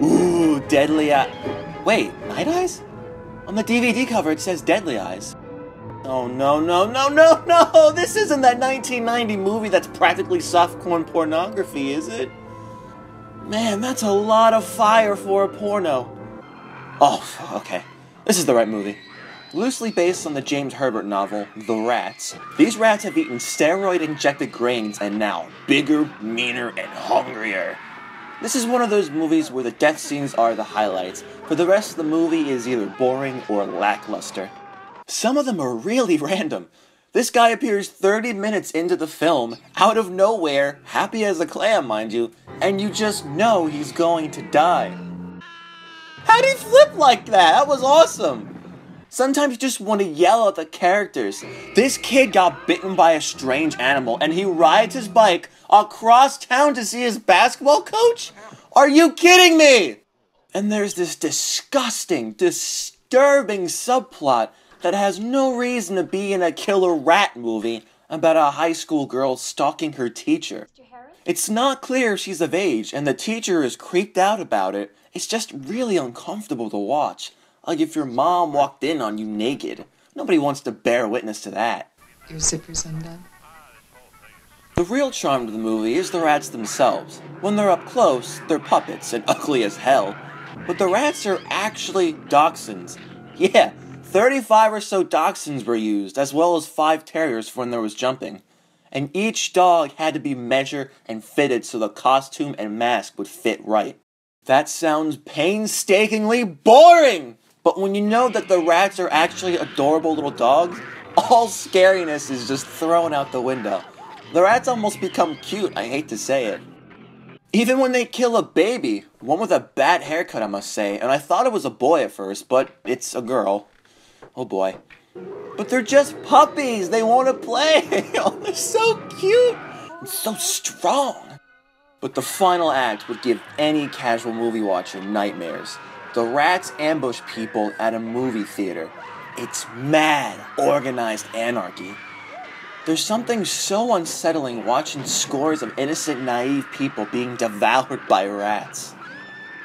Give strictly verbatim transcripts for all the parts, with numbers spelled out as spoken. Ooh, Deadly Eyes. Wait, Night Eyes? On the D V D cover it says Deadly Eyes. Oh no, no, no, no, no! This isn't that nineteen ninety movie that's practically softcore pornography, is it? Man, that's a lot of fire for a porno. Oh, okay. This is the right movie. Loosely based on the James Herbert novel, The Rats, these rats have eaten steroid-injected grains and now bigger, meaner, and hungrier. This is one of those movies where the death scenes are the highlights, but the rest of the movie is either boring or lackluster. Some of them are really random. This guy appears thirty minutes into the film, out of nowhere, happy as a clam, mind you, and you just know he's going to die. How'd he flip like that? That was awesome! Sometimes you just want to yell at the characters. This kid got bitten by a strange animal, and he rides his bike across town to see his basketball coach? Are you kidding me? And there's this disgusting, disturbing subplot that has no reason to be in a killer rat movie about a high school girl stalking her teacher. It's not clear if she's of age, and the teacher is creeped out about it. It's just really uncomfortable to watch. Like if your mom walked in on you naked. Nobody wants to bear witness to that. Your zipper's undone. The real charm of the movie is the rats themselves. When they're up close, they're puppets and ugly as hell. But the rats are actually dachshunds. Yeah. thirty-five or so dachshunds were used, as well as five terriers for when there was jumping. And each dog had to be measured and fitted so the costume and mask would fit right. That sounds painstakingly boring! But when you know that the rats are actually adorable little dogs, all scariness is just thrown out the window. The rats almost become cute, I hate to say it. Even when they kill a baby, one with a bad haircut I must say, and I thought it was a boy at first, but it's a girl. Oh boy. But they're just puppies! They want to play! Oh, they're so cute! And so strong! But the final act would give any casual movie watcher nightmares. The rats ambush people at a movie theater. It's mad, organized anarchy. There's something so unsettling watching scores of innocent, naive people being devoured by rats.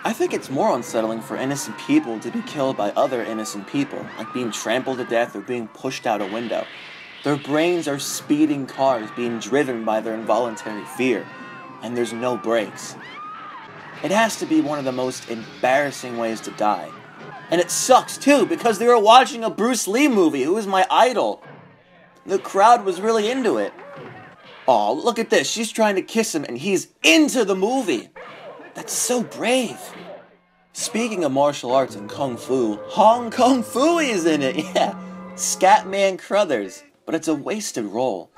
I think it's more unsettling for innocent people to be killed by other innocent people, like being trampled to death or being pushed out a window. Their brains are speeding cars being driven by their involuntary fear, and there's no brakes. It has to be one of the most embarrassing ways to die. And it sucks too, because they were watching a Bruce Lee movie, who is my idol. The crowd was really into it. Aw, look at this, she's trying to kiss him and he's into the movie! That's so brave. Speaking of martial arts and kung fu, Hong Kong Fooey is in it, yeah. Scatman Crothers, but it's a wasted role.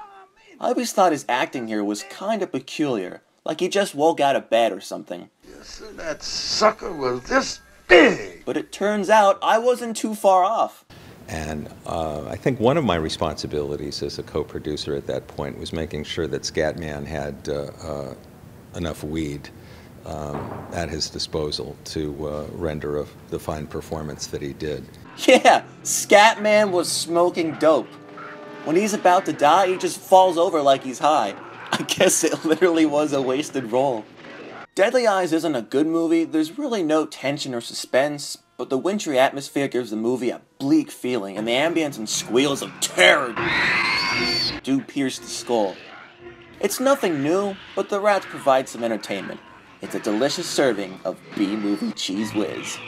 I always thought his acting here was kind of peculiar, like he just woke out of bed or something. Yes, and that sucker was this big. But it turns out I wasn't too far off. And uh, I think one of my responsibilities as a co-producer at that point was making sure that Scatman had uh, uh, enough weed Um, at his disposal to uh, render a, the fine performance that he did. Yeah, Scatman was smoking dope. When he's about to die, he just falls over like he's high. I guess it literally was a wasted role. Deadly Eyes isn't a good movie, there's really no tension or suspense, but the wintry atmosphere gives the movie a bleak feeling, and the ambience and squeals of terror do pierce the skull. It's nothing new, but the rats provide some entertainment. It's a delicious serving of B-movie cheese whiz.